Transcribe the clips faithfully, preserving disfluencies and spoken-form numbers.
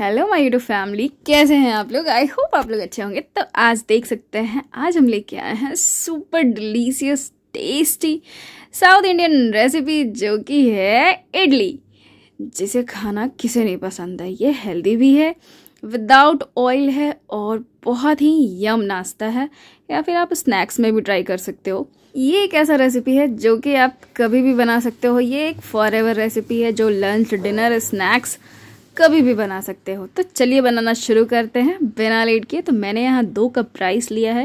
Hello my YouTube family, कैसे हैं आप लोग। आई होप आप लोग अच्छे होंगे। तो आज देख सकते हैं, आज हम लेके आए हैं super delicious tasty south Indian recipe जो कि है इडली, जिसे खाना किसे नहीं पसंद है। ये हेल्दी भी है, विदाउट ऑयल है और बहुत ही यम नाश्ता है, या फिर आप स्नैक्स में भी ट्राई कर सकते हो। ये एक ऐसा रेसिपी है जो कि आप कभी भी बना सकते हो। ये एक फॉरएवर रेसिपी है जो लंच, डिनर, स्नैक्स कभी भी बना सकते हो। तो चलिए बनाना शुरू करते हैं बिना लेट किए। तो मैंने यहाँ दो कप राइस लिया है।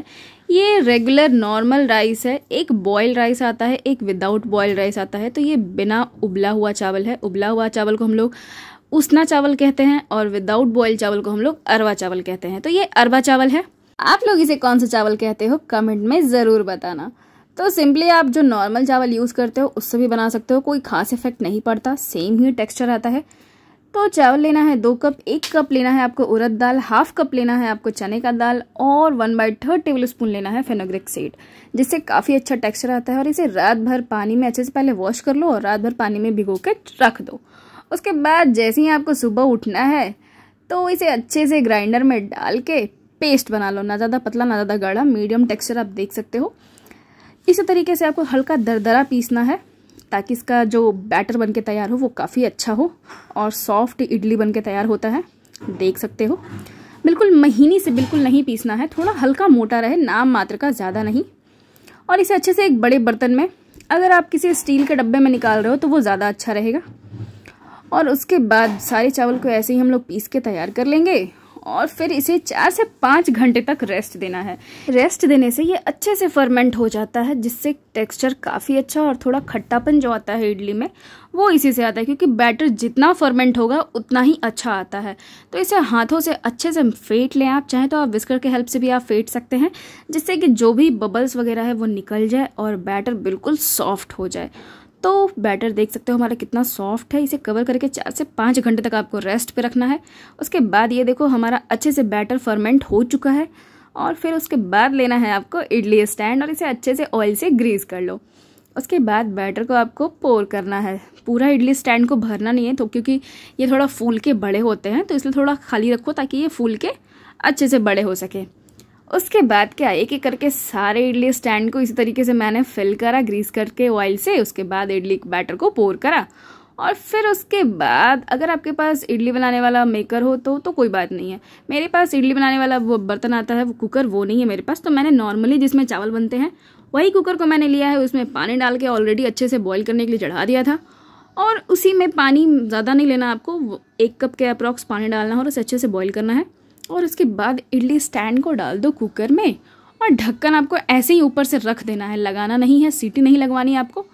ये रेगुलर नॉर्मल राइस है, एक बॉयल राइस आता है, एक विदाउट बॉयल राइस आता है। तो ये बिना उबला हुआ चावल है। उबला हुआ चावल को हम लोग उसना चावल कहते हैं और विदाउट बॉयल चावल को हम लोग अरवा चावल कहते हैं। तो ये अरवा चावल है। आप लोग इसे कौन सा चावल कहते हो कमेंट में ज़रूर बताना। तो सिंपली आप जो नॉर्मल चावल यूज़ करते हो उससे भी बना सकते हो, कोई खास इफेक्ट नहीं पड़ता, सेम ही टेक्स्चर आता है। तो चावल लेना है दो कप। एक कप लेना है आपको उड़द दाल, हाफ कप लेना है आपको चने का दाल और one by third tablespoon लेना है फेनोग्रिक सीड, जिससे काफ़ी अच्छा टेक्सचर आता है। और इसे रात भर पानी में अच्छे से पहले वॉश कर लो और रात भर पानी में भिगो के रख दो। उसके बाद जैसे ही आपको सुबह उठना है तो इसे अच्छे से ग्राइंडर में डाल के पेस्ट बना लो। ना ज़्यादा पतला ना ज़्यादा गाढ़ा, मीडियम टेक्स्चर आप देख सकते हो। इसी तरीके से आपको हल्का दरदरा पीसना है ताकि इसका जो बैटर बनके तैयार हो वो काफ़ी अच्छा हो और सॉफ्ट इडली बनके तैयार होता है। देख सकते हो, बिल्कुल महीनी से बिल्कुल नहीं पीसना है, थोड़ा हल्का मोटा रहे, नाम मात्र का, ज़्यादा नहीं। और इसे अच्छे से एक बड़े बर्तन में, अगर आप किसी स्टील के डब्बे में निकाल रहे हो तो वो ज़्यादा अच्छा रहेगा। और उसके बाद सारे चावल को ऐसे ही हम लोग पीस के तैयार कर लेंगे और फिर इसे चार से पाँच घंटे तक रेस्ट देना है। रेस्ट देने से ये अच्छे से फर्मेंट हो जाता है, जिससे टेक्सचर काफ़ी अच्छा और थोड़ा खट्टापन जो आता है इडली में वो इसी से आता है, क्योंकि बैटर जितना फर्मेंट होगा उतना ही अच्छा आता है। तो इसे हाथों से अच्छे से फेंट लें। आप चाहें तो आप विस्कर के हेल्प से भी आप फेंट सकते हैं, जिससे कि जो भी बबल्स वगैरह है वो निकल जाए और बैटर बिल्कुल सॉफ्ट हो जाए। तो बैटर देख सकते हो हमारा कितना सॉफ्ट है। इसे कवर करके चार से पाँच घंटे तक आपको रेस्ट पे रखना है। उसके बाद ये देखो हमारा अच्छे से बैटर फर्मेंट हो चुका है। और फिर उसके बाद लेना है आपको इडली स्टैंड और इसे अच्छे से ऑयल से ग्रीस कर लो। उसके बाद बैटर को आपको पोर करना है। पूरा इडली स्टैंड को भरना नहीं है, तो क्योंकि ये थोड़ा फूल के बड़े होते हैं तो इसलिए थोड़ा खाली रखो ताकि ये फूल के अच्छे से बड़े हो सके। उसके बाद क्या, एक एक करके सारे इडली स्टैंड को इसी तरीके से मैंने फिल करा, ग्रीस करके ऑयल से। उसके बाद इडली बैटर को पोर करा और फिर उसके बाद अगर आपके पास इडली बनाने वाला मेकर हो तो तो कोई बात नहीं है। मेरे पास इडली बनाने वाला वो बर्तन आता है, वो कुकर वो नहीं है मेरे पास। तो मैंने नॉर्मली जिसमें चावल बनते हैं वही कुकर को मैंने लिया है। उसमें पानी डाल के ऑलरेडी अच्छे से बॉयल करने के लिए चढ़ा दिया था और उसी में पानी ज़्यादा नहीं लेना आपको, एक कप के अप्रॉक्स पानी डालना है और उसे अच्छे से बॉयल करना है। और उसके बाद इडली स्टैंड को डाल दो कुकर में और ढक्कन आपको ऐसे ही ऊपर से रख देना है, लगाना नहीं है, सीटी नहीं लगवानी आपको,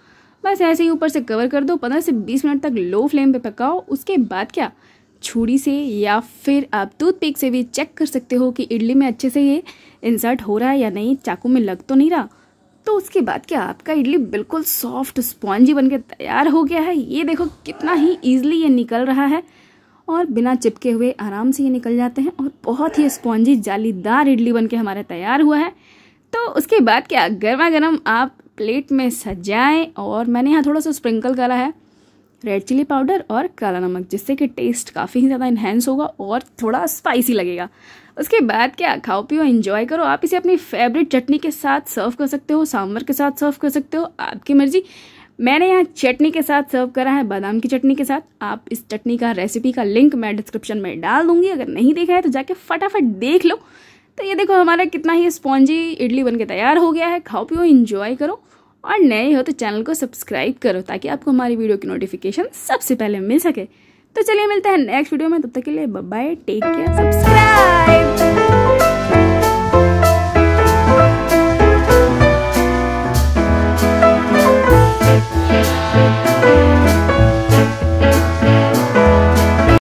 बस ऐसे ही ऊपर से कवर कर दो। पंद्रह से बीस मिनट तक लो फ्लेम पे पकाओ। उसके बाद क्या, छुरी से या फिर आप टूथपिक से भी चेक कर सकते हो कि इडली में अच्छे से ये इंसर्ट हो रहा है या नहीं, चाकू में लग तो नहीं रहा। तो उसके बाद क्या, आपका इडली बिल्कुल सॉफ्ट स्पॉन्जी बनके तैयार हो गया है। ये देखो कितना ही ईजिली ये निकल रहा है और बिना चिपके हुए आराम से ये निकल जाते हैं और बहुत ही स्पॉन्जी जालीदार इडली बनके हमारा तैयार हुआ है। तो उसके बाद क्या, गर्मा गर्म आप प्लेट में सजाएं। और मैंने यहाँ थोड़ा सा स्प्रिंकल करा है रेड चिली पाउडर और काला नमक, जिससे कि टेस्ट काफ़ी ही ज़्यादा इन्हेंस होगा और थोड़ा स्पाइसी लगेगा। उसके बाद क्या, खाओ पियो, एंजॉय करो। आप इसे अपनी फेवरेट चटनी के साथ सर्व कर सकते हो, सांभर के साथ सर्व कर सकते हो, आपकी मर्जी। मैंने यहाँ चटनी के साथ सर्व करा है, बादाम की चटनी के साथ। आप इस चटनी का रेसिपी का लिंक मैं डिस्क्रिप्शन में डाल दूंगी, अगर नहीं देखा है तो जाके फटाफट देख लो। तो ये देखो हमारा कितना ही स्पॉन्जी इडली बनके तैयार हो गया है। खाओ पियो, एंजॉय करो और नए हो तो चैनल को सब्सक्राइब करो ताकि आपको हमारी वीडियो की नोटिफिकेशन सबसे पहले मिल सके। तो चलिए मिलते हैं नेक्स्ट वीडियो में, तब तक के लिए bye bye, take care, subscribe.